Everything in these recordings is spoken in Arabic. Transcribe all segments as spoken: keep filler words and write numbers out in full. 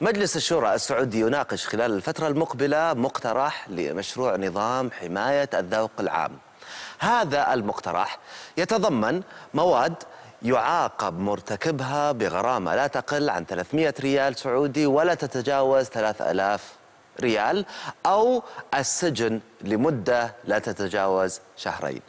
مجلس الشورى السعودي يناقش خلال الفترة المقبلة مقترح لمشروع نظام حماية الذوق العام. هذا المقترح يتضمن مواد يعاقب مرتكبها بغرامة لا تقل عن ثلاثمئة ريال سعودي ولا تتجاوز ثلاثة آلاف ريال أو السجن لمدة لا تتجاوز شهرين.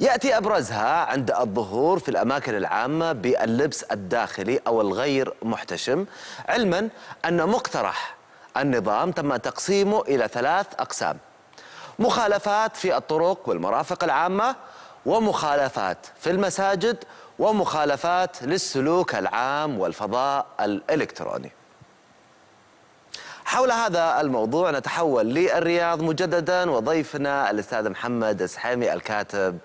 يأتي أبرزها عند الظهور في الأماكن العامة باللبس الداخلي أو الغير محتشم، علما أن مقترح النظام تم تقسيمه إلى ثلاث أقسام: مخالفات في الطرق والمرافق العامة، ومخالفات في المساجد، ومخالفات للسلوك العام والفضاء الإلكتروني. حول هذا الموضوع نتحول للرياض مجددا وضيفنا الأستاذ محمد السحيمي الكاتب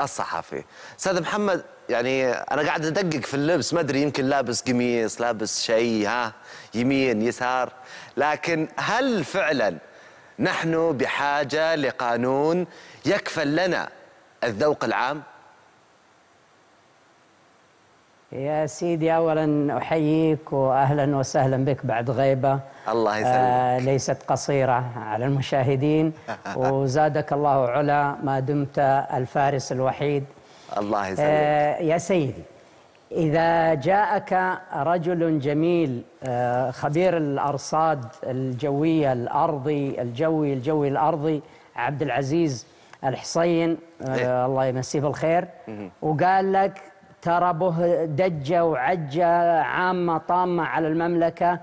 الصحفي. أستاذ محمد، يعني أنا قاعد أدقق في اللبس، ما أدري يمكن لابس قميص، لابس شيء، ها يمين يسار، لكن هل فعلا نحن بحاجة لقانون يكفل لنا الذوق العام؟ يا سيدي، أولا أحييك وأهلا وسهلا بك بعد غيبة الله يسلمك آه ليست قصيرة على المشاهدين وزادك الله علا ما دمت الفارس الوحيد. الله يسلمك. آه يا سيدي، إذا جاءك رجل جميل آه خبير الأرصاد الجوية، الأرضي الجوي الجوي الأرضي، عبد العزيز الحصين آه الله يمسيه بالخير، وقال لك ترى به دجة وعجة عامة طامة على المملكة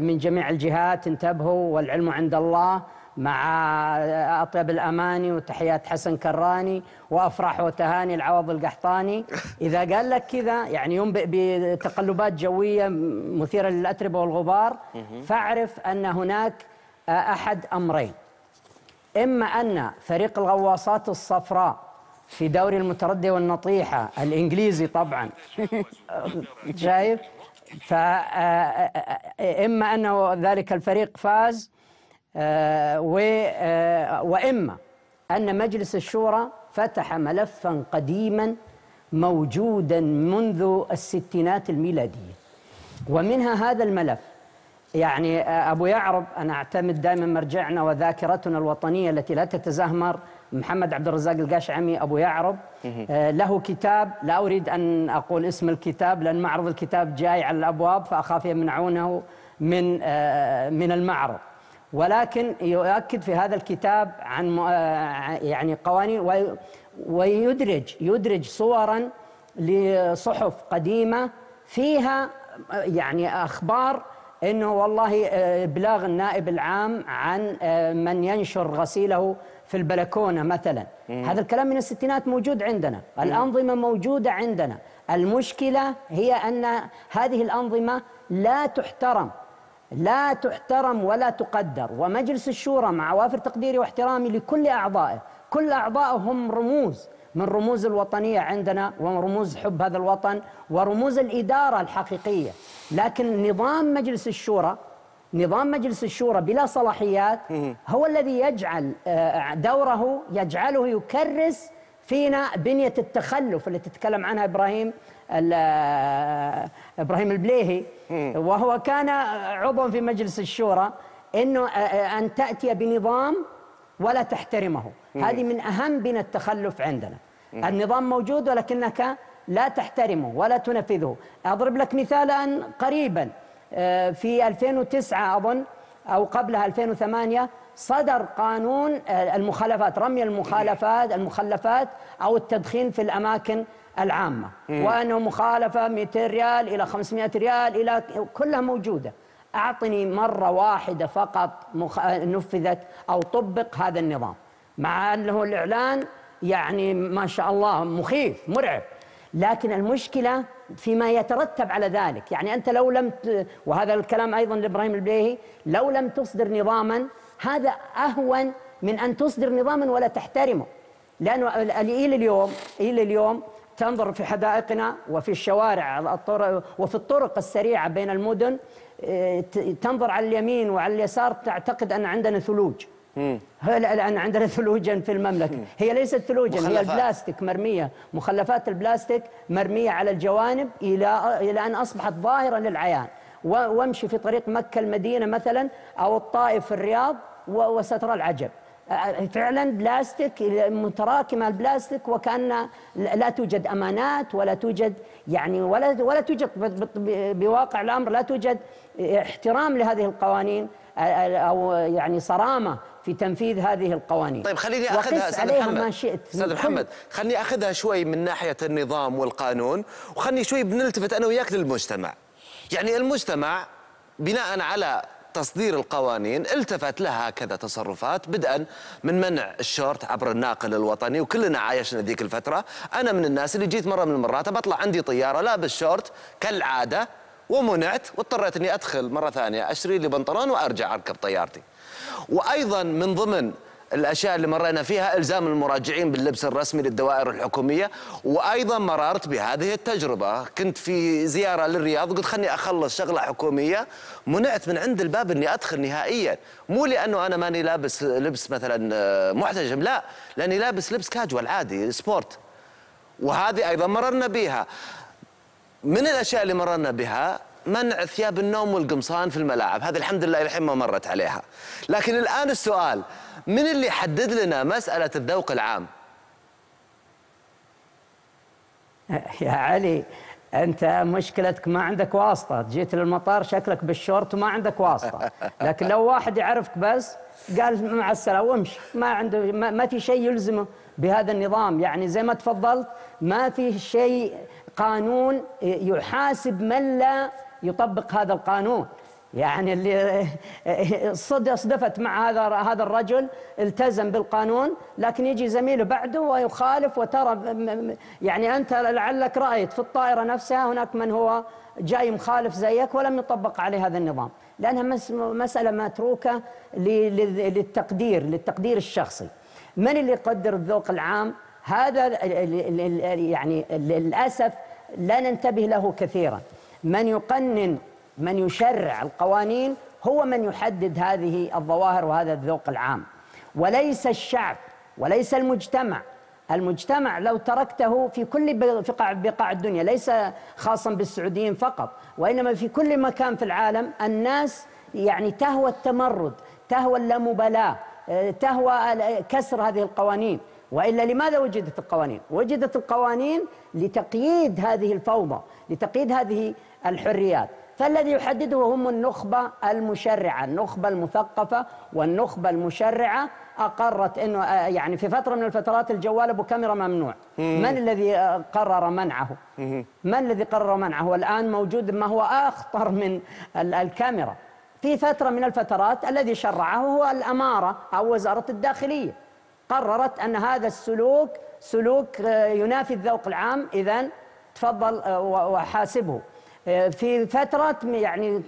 من جميع الجهات، انتبهوا والعلم عند الله، مع أطيب الأماني وتحيات حسن كراني وأفراح وتهاني العوض القحطاني. إذا قال لك كذا يعني ينبئ بتقلبات جوية مثيرة للأتربة والغبار، فاعرف أن هناك أحد أمرين: إما أن فريق الغواصات الصفراء في دوري المتردي والنطيحة الإنجليزي طبعا شايف، فإما أنه ذلك الفريق فاز، وإما أن مجلس الشورى فتح ملفا قديما موجودا منذ الستينات الميلادية، ومنها هذا الملف. يعني أبو يعرب، أنا أعتمد دائما مرجعنا وذاكرتنا الوطنية التي لا تتزهمر، محمد عبد الرزاق الجشعامي أبو يعرب، له كتاب، لا أريد أن أقول اسم الكتاب لأن معرض الكتاب جاي على الأبواب فأخاف يمنعونه من من المعرض، ولكن يؤكد في هذا الكتاب عن يعني قوانين، ويدرج يدرج صورا لصحف قديمة فيها يعني أخبار إنه والله إبلاغ النائب العام عن من ينشر غسيله في البلكونة مثلا. مم. هذا الكلام من الستينات موجود عندنا، الأنظمة موجودة عندنا، المشكلة هي أن هذه الأنظمة لا تحترم لا تحترم ولا تقدر. ومجلس الشورى مع وافر تقديري واحترامي لكل أعضائه، كل أعضائه هم رموز من رموز الوطنية عندنا، ورموز حب هذا الوطن، ورموز الإدارة الحقيقية، لكن نظام مجلس الشورى نظام مجلس الشورى بلا صلاحيات هو الذي يجعل دوره يجعله يكرس فينا بنية التخلف التي تتكلم عنها إبراهيم إبراهيم البليهي، وهو كان عضوا في مجلس الشورى، إنه أن تأتي بنظام ولا تحترمه. هذه من أهم بنى التخلف عندنا. النظام موجود ولكنك لا تحترمه ولا تنفذه. أضرب لك مثالا قريبا، في ألفين وتسعة أظن أو قبلها ألفين وثمانية صدر قانون المخالفات، رمي المخالفات المخلفات أو التدخين في الأماكن العامة، وأنه مخالفة مئتين ريال إلى خمسمئة ريال إلى كلها موجودة. أعطني مرة واحدة فقط مخ... نفذت أو طبق هذا النظام، مع أنه الإعلان يعني ما شاء الله مخيف مرعب، لكن المشكلة فيما يترتب على ذلك. يعني أنت لو لم ت... وهذا الكلام أيضا لإبراهيم البليهي، لو لم تصدر نظاما هذا أهون من أن تصدر نظاما ولا تحترمه، لأنه إلى اليوم إلى اليوم تنظر في حدائقنا وفي الشوارع وفي الطرق السريعة بين المدن، تنظر على اليمين وعلى اليسار تعتقد أن عندنا ثلوج. الآن عندنا ثلوجا في المملكة، هي ليست ثلوجا، هي البلاستيك مرمية، مخلفات البلاستيك مرمية على الجوانب إلى إلى أن أصبحت ظاهرة للعيان، وامشي في طريق مكة المدينة مثلا أو الطائف الرياض وسترى العجب. فعلا بلاستيك متراكمه، البلاستيك وكأن لا توجد امانات ولا توجد يعني ولا ولا توجد بواقع الامر، لا توجد احترام لهذه القوانين او يعني صرامه في تنفيذ هذه القوانين. طيب خليني اخذها استاذ محمد، استاذ محمد خليني اخذها شوي من ناحيه النظام والقانون، وخليني شوي بنلتفت انا وياك للمجتمع. يعني المجتمع بناء على تصدير القوانين التفت لها كذا تصرفات، بدءا من منع الشورت عبر الناقل الوطني، وكلنا عايشنا ذيك الفتره. انا من الناس اللي جيت مره من المرات بطلع عندي طياره لابس شورت كالعاده ومنعت، واضطريت اني ادخل مره ثانيه اشتري لي بنطلون وارجع اركب طيارتي. وايضا من ضمن الاشياء اللي مرينا فيها الزام المراجعين باللبس الرسمي للدوائر الحكوميه، وايضا مررت بهذه التجربه. كنت في زياره للرياض وقلت خلني اخلص شغله حكوميه، منعت من عند الباب اني ادخل نهائيا، مو لانه انا ماني لابس لبس مثلا محتجم، لا، لاني لابس لبس كاجوال عادي سبورت. وهذه ايضا مررنا بها. من الاشياء اللي مررنا بها منع ثياب النوم والقمصان في الملاعب، هذه الحمد لله الحين ما مرت عليها. لكن الان السؤال، من اللي حدد لنا مسألة الذوق العام؟ يا علي أنت مشكلتك ما عندك واسطة، جيت للمطار شكلك بالشورت وما عندك واسطة، لكن لو واحد يعرفك بس قال مع السلامة وامشي، ما عنده ما, ما في شيء يلزمه بهذا النظام. يعني زي ما تفضلت ما في شيء قانون يحاسب من لا يطبق هذا القانون. يعني اللي صدفت مع هذا هذا الرجل التزم بالقانون، لكن يجي زميله بعده ويخالف، وترى يعني انت لعلك رايت في الطائره نفسها هناك من هو جاي مخالف زيك ولم يطبق عليه هذا النظام، لانها مساله متروكه للتقدير للتقدير الشخصي. من اللي يقدر الذوق العام؟ هذا يعني للاسف لا ننتبه له كثيرا. من يقنن من يشرع القوانين هو من يحدد هذه الظواهر وهذا الذوق العام، وليس الشعب وليس المجتمع. المجتمع لو تركته في كل بقاع الدنيا، ليس خاصا بالسعوديين فقط، وإنما في كل مكان في العالم الناس يعني تهوى التمرد، تهوى اللامبالاة، تهوى كسر هذه القوانين. وإلا لماذا وجدت القوانين؟ وجدت القوانين لتقييد هذه الفوضى، لتقييد هذه الحريات. فالذي يحدده هم النخبة المشرعة، النخبة المثقفة والنخبة المشرعة. أقرت أنه يعني في فترة من الفترات الجوال أبو كاميرا ممنوع، من الذي قرر منعه؟ من الذي قرر منعه؟ الآن موجود ما هو أخطر من الكاميرا. في فترة من الفترات الذي شرعه هو الأمارة أو وزارة الداخلية، قررت أن هذا السلوك سلوك ينافي الذوق العام، إذن تفضل وحاسبه. في فترة يعني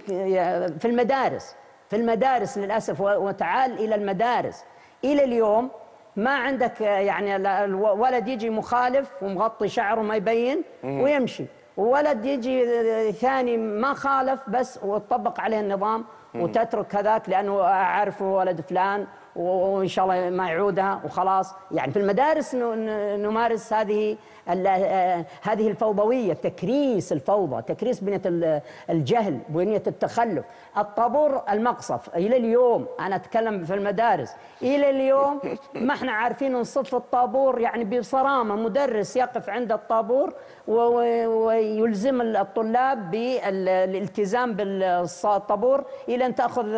في المدارس، في المدارس للأسف، وتعال إلى المدارس إلى اليوم ما عندك يعني الولد يجي مخالف ومغطي شعره ما يبين ويمشي، وولد يجي ثاني ما خالف بس وتطبق عليه النظام وتترك هذاك لأنه أعرفه ولد فلان وإن شاء الله ما يعودها وخلاص. يعني في المدارس نمارس هذه هذه الفوضوية، تكريس الفوضى، تكريس بنية الجهل، بنية التخلف. الطابور المقصف إلى اليوم، أنا أتكلم في المدارس، إلى اليوم ما احنا عارفين نصف الطابور يعني بصرامة. مدرس يقف عند الطابور ويلزم الطلاب بالالتزام بالطابور إلى أن تأخذ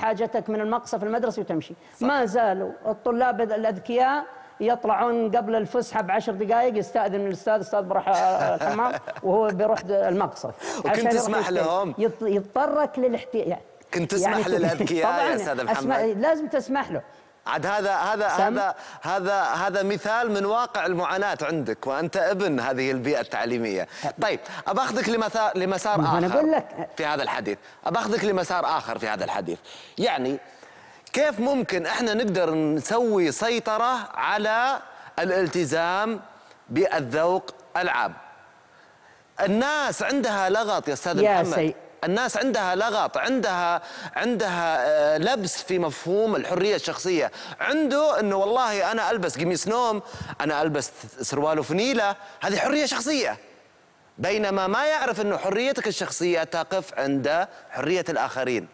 حاجتك من المقصف المدرسي وتمشي. صح. ما زالوا الطلاب الأذكياء يطلعون قبل الفسحة بعشر دقائق، يستأذن من الأستاذ، أستاذ بروح الحمام وهو بيروح المقصف. وكنت تسمح لهم؟ يتطرق للاحتيال. كنت تسمح يعني للأذكياء يا أستاذ محمد؟ لازم تسمح له. عاد هذا هذا هذا هذا هذا مثال من واقع المعاناة عندك، وأنت ابن هذه البيئة التعليمية. طيب أباخذك لمسار لمسار آخر. أنا أقول لك في هذا الحديث، أباخذك لمسار آخر في هذا الحديث. يعني كيف ممكن احنا نقدر نسوي سيطرة على الالتزام بالذوق العام؟ الناس عندها لغط يا استاذ محمد، الناس عندها لغط، عندها عندها لبس في مفهوم الحرية الشخصية، عنده انه والله انا البس قميص نوم، انا البس سروال وفنيلة، هذه حرية شخصية. بينما ما يعرف أن حريتك الشخصية تقف عند حرية الآخرين.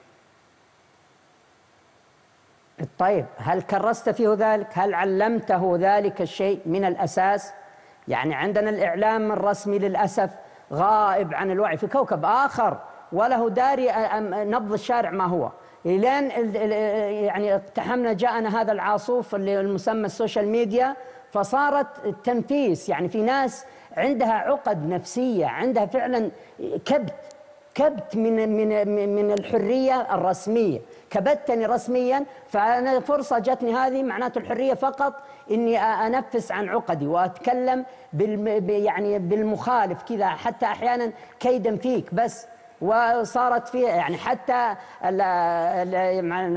طيب، هل كرست فيه ذلك؟ هل علمته ذلك الشيء من الأساس؟ يعني عندنا الإعلام الرسمي للأسف غائب عن الوعي، في كوكب آخر وله داري نبض الشارع ما هو. لين يعني اقتحمنا جاءنا هذا العاصوف اللي المسمى السوشيال ميديا، فصارت التنفيس. يعني في ناس عندها عقد نفسية، عندها فعلا كبت كبت من من من الحرية الرسمية، كبتني رسميا، فأنا فرصة جتني هذه معناته الحرية فقط إني أنفس عن عقدي وأتكلم بال يعني بالمخالف كذا، حتى أحيانا كيدا فيك بس. وصارت فيه يعني حتى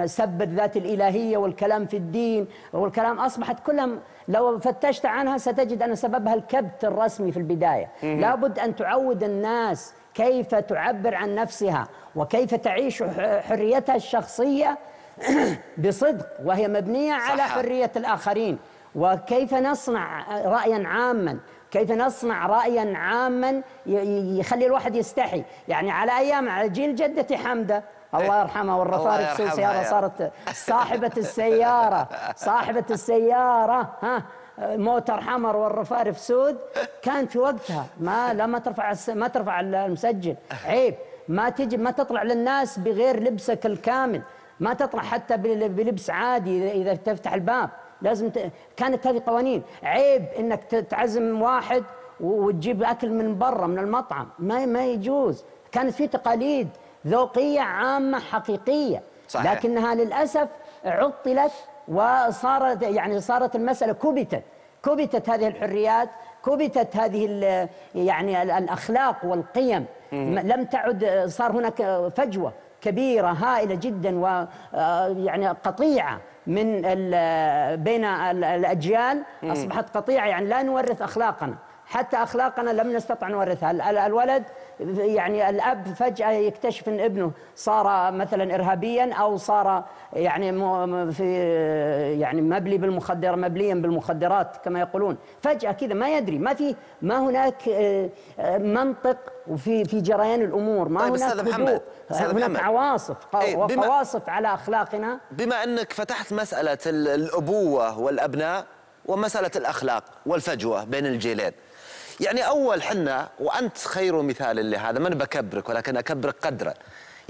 سب الذات الإلهية والكلام في الدين والكلام، أصبحت كلها لو فتشت عنها ستجد أن سببها الكبت الرسمي في البداية. لابد أن تعود الناس كيف تعبر عن نفسها وكيف تعيش حريتها الشخصية بصدق وهي مبنية على حرية الآخرين، وكيف نصنع رأيا عاما، كيف نصنع رأيا عاما يخلي الواحد يستحي. يعني على أيام على جيل جدتي حمدة الله يرحمها والرفارق سيارة، صارت صاحبة السيارة صاحبة السيارة ها موتر حمر والرفارف سود، كان في وقتها ما لا ما ترفع ما ترفع المسجل، عيب، ما تجي ما تطلع للناس بغير لبسك الكامل، ما تطلع حتى بلبس عادي اذا تفتح الباب لازم ت... كانت هذه قوانين. عيب انك تعزم واحد وتجيب اكل من برا من المطعم، ما ما يجوز. كانت في تقاليد ذوقيه عامه حقيقيه صحيح. لكنها للاسف عطلت وصارت يعني صارت المسألة كبتت كبتت هذه الحريات، كبتت هذه يعني الأخلاق والقيم. لم تعد، صار هناك فجوة كبيرة هائلة جدا ويعني قطيعة من بين الأجيال، أصبحت قطيعة. يعني لا نورث أخلاقنا، حتى أخلاقنا لم نستطع نورثها. الولد يعني الأب فجأة يكتشف أن ابنه صار مثلا إرهابيا أو صار يعني في يعني مبلي بالمخدر مبليا بالمخدرات كما يقولون، فجأة كذا ما يدري، ما في ما هناك منطق وفي في جريان الأمور، ما طيب هناك هدوء، هناك عواصف وقواصف على أخلاقنا. بما أنك فتحت مسألة الأبوة والأبناء ومسألة الأخلاق والفجوة بين الجيلين، يعني أول حنا وأنت خير مثال لهذا، من بكبرك ولكن أكبرك قدرا.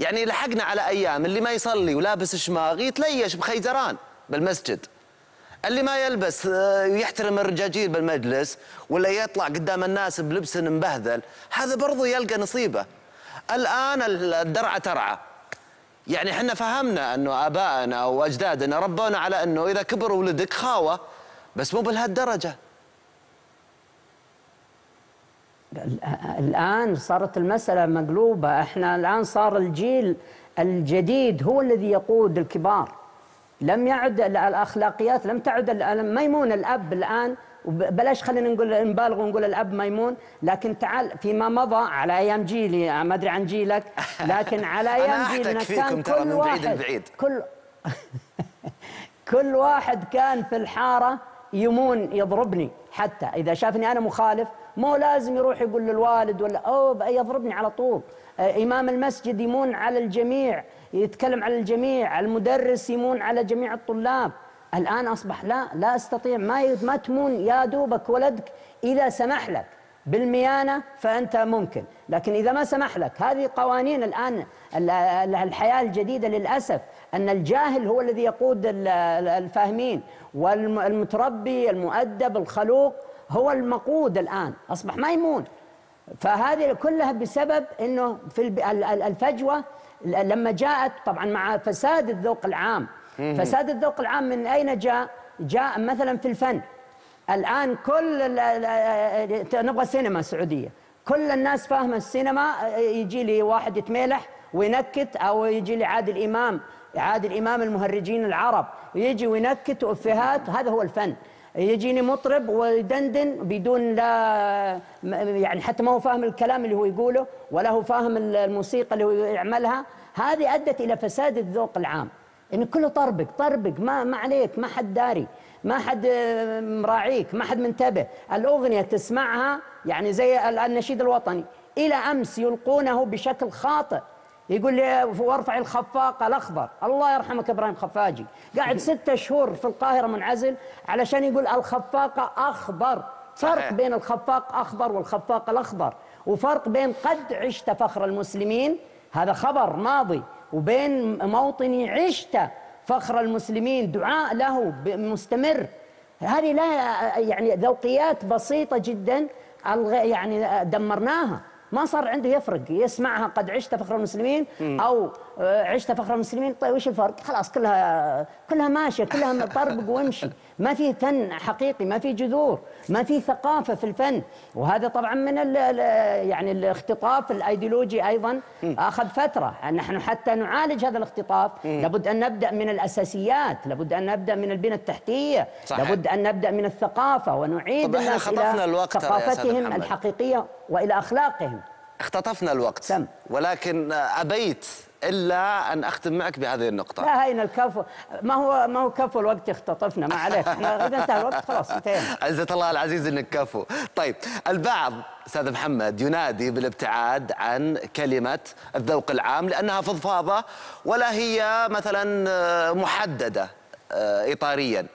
يعني لحقنا على أيام اللي ما يصلي ولابس شماغ يتليش بخيزران بالمسجد، اللي ما يلبس يحترم الرجاجيل بالمجلس، ولا يطلع قدام الناس بلبس مبهذل، هذا برضو يلقى نصيبه. الآن الدرعة ترعى، يعني حنا فهمنا أنه آبائنا وأجدادنا ربونا على أنه إذا كبر ولدك خاوة، بس مو بهالدرجة. الآن صارت المسألة مقلوبة، احنا الآن صار الجيل الجديد هو الذي يقود الكبار. لم يعد الأخلاقيات، لم تعد ميمون الأب الآن، بلاش خلينا نقول نبالغ ونقول الأب ميمون، لكن تعال فيما مضى على أيام جيلي، ما أدري عن جيلك، لكن على أيام جيلنا كان كل واحد كل كل واحد كان في الحارة يمون يضربني، حتى إذا شافني أنا مخالف مو لازم يروح يقول للوالد ولا أو يضربني على طول. إمام المسجد يمون على الجميع، يتكلم على الجميع، المدرس يمون على جميع الطلاب. الآن أصبح لا لا أستطيع، ما ما تمون يا دوبك ولدك إذا سمح لك بالميانة فأنت ممكن، لكن إذا ما سمح لك. هذه قوانين الآن الحياة الجديدة للأسف، أن الجاهل هو الذي يقود الفاهمين، والمتربي المؤدب الخلوق هو المقود الآن، أصبح ما يمون. فهذه كلها بسبب أنه في الفجوة لما جاءت طبعا مع فساد الذوق العام. فساد الذوق العام من أين جاء؟ جاء مثلا في الفن. الآن كل نبغى سينما سعودية، كل الناس فاهمة السينما، يجي لي واحد يتميلح وينكت، أو يجي لي عادل إمام عادل إمام المهرجين العرب يجي وينكت وأفيهات، هذا هو الفن. يجيني مطرب ويدندن بدون لا يعني حتى ما هو فاهم الكلام اللي هو يقوله، ولا هو فاهم الموسيقى اللي هو يعملها. هذه أدت إلى فساد الذوق العام، إن كله طربك طربك، ما ما عليك، ما حد داري. ما حد مراعيك، ما حد منتبه. الأغنية تسمعها يعني زي النشيد الوطني، إلى أمس يلقونه بشكل خاطئ، يقول لي وارفع الخفاق الأخضر. الله يرحمك إبراهيم خفاجي قاعد ستة شهور في القاهرة منعزل علشان يقول الخفاق أخضر. فرق بين الخفاق أخضر والخفاق الأخضر، وفرق بين قد عشت فخر المسلمين، هذا خبر ماضي، وبين موطني عشت فخر المسلمين، دعاء له مستمر. هذه لا يعني ذوقيات بسيطة جدا يعني دمرناها، ما صار عنده يفرق، يسمعها قد عشت فخر المسلمين او عشت فخر المسلمين، طيب وش الفرق؟ خلاص كلها كلها ماشيه، كلها طربق وامشي، ما في فن حقيقي، ما في جذور، ما في ثقافه في الفن. وهذا طبعا من ال يعني الاختطاف الايديولوجي ايضا اخذ فتره، نحن حتى نعالج هذا الاختطاف لابد ان نبدا من الاساسيات، لابد ان نبدا من البنيه التحتيه، صحيح. لابد ان نبدا من الثقافه ونعيد الناس الى ثقافتهم الحقيقيه والى اخلاقهم. اختطفنا الوقت سم. ولكن أبيت إلا أن أختم معك بهذه النقطة. لا هين الكفو، ما هو ما هو كفو، الوقت اختطفنا، ما عليك، احنا إذا انتهى الوقت خلاص انتهينا. عزة الله العزيز إنك كفو. طيب، البعض أستاذ محمد ينادي بالابتعاد عن كلمة الذوق العام لأنها فضفاضة ولا هي مثلا محددة إطاريا.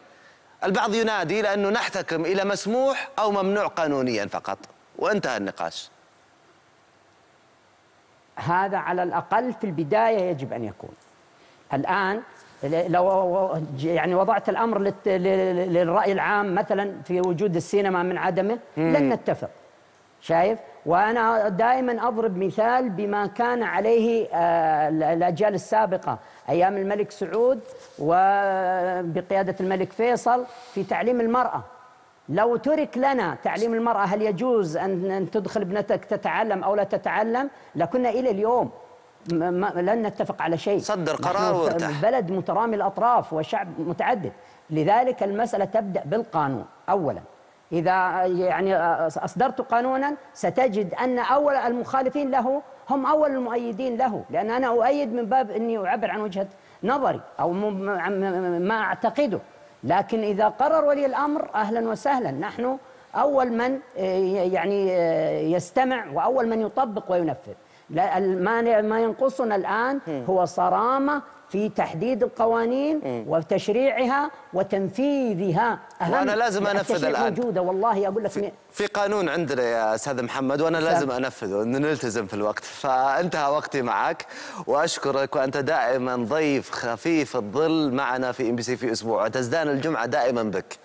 البعض ينادي لأنه نحتكم إلى مسموح أو ممنوع قانونيا فقط، وانتهى النقاش. هذا على الأقل في البداية يجب أن يكون. الآن لو يعني وضعت الأمر للرأي العام مثلا في وجود السينما من عدمه لن نتفق، شايف؟ وأنا دائما أضرب مثال بما كان عليه الأجيال السابقة أيام الملك سعود وبقيادة الملك فيصل في تعليم المرأة. لو ترك لنا تعليم المرأة هل يجوز أن تدخل ابنتك تتعلم أو لا تتعلم، لكنا إلى اليوم لن نتفق على شيء. صدر قرار وارتاح. بلد مترامي الأطراف وشعب متعدد، لذلك المسألة تبدأ بالقانون أولا. إذا يعني أصدرت قانونا ستجد أن أول المخالفين له هم أول المؤيدين له، لأن أنا أؤيد من باب أني أعبر عن وجهة نظري أو ما أعتقده. لكن إذا قرر ولي الأمر أهلا وسهلا، نحن أول من يعني يستمع وأول من يطبق وينفذ. ما ينقصنا الآن هو صرامة في تحديد القوانين وتشريعها وتنفيذها. وأنا لازم أنفذ الآن. موجودة والله أقول لك في, في قانون عندنا يا أستاذ محمد وأنا لازم أنفذه، إنه نلتزم في الوقت. فانتهى وقتي معك وأشكرك، وأنت دائما ضيف خفيف الظل معنا في إم بي سي في أسبوع، وتزدان الجمعة دائما بك.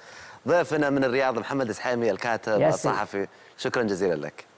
ضيفنا من الرياض محمد السحيمي الكاتب الصحفي، شكرا جزيلا لك.